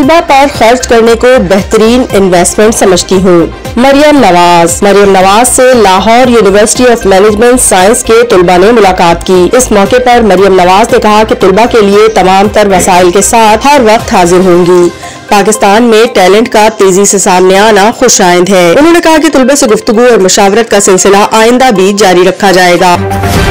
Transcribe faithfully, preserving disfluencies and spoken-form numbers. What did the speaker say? तुल्बा पर खर्च करने को बेहतरीन इन्वेस्टमेंट समझती हूँ। मरियम नवाज मरियम नवाज से Lahore university of management science के तुल्बा ने मुलाकात की। इस मौके पर मरियम नवाज ने कहा कि तुल्बा के लिए तमाम तर वसाइल के साथ हर वक्त हाजिर होंगी। पाकिस्तान में टैलेंट का तेजी से सामने आना खुशाइंद है। उन्होंने कहा कि तुल्बा से गुफ्तगू और मुशावरत का सिलसिला आइंदा भी जारी रखा जाएगा।